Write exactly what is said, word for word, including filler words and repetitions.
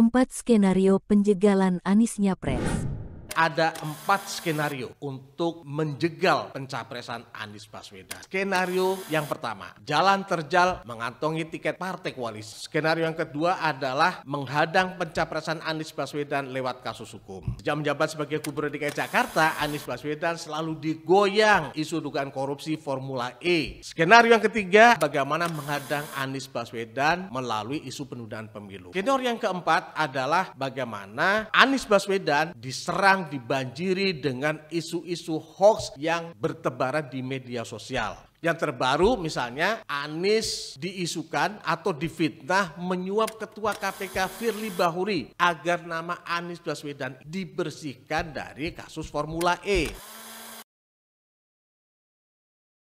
Empat skenario penjegalan Anies nyapres. Ada empat skenario untuk menjegal pencapresan Anies Baswedan. Skenario yang pertama, jalan terjal mengantongi tiket partai koalisi. Skenario yang kedua adalah menghadang pencapresan Anies Baswedan lewat kasus hukum. Sejak menjabat sebagai Gubernur D K I Jakarta, Anies Baswedan selalu digoyang isu dugaan korupsi Formula E. Skenario yang ketiga, bagaimana menghadang Anies Baswedan melalui isu penundaan pemilu. Skenario yang keempat adalah bagaimana Anies Baswedan diserang, dibanjiri dengan isu-isu hoax yang bertebaran di media sosial. Yang terbaru misalnya Anies diisukan atau difitnah menyuap Ketua K P K Firli Bahuri agar nama Anies Baswedan dibersihkan dari kasus Formula E.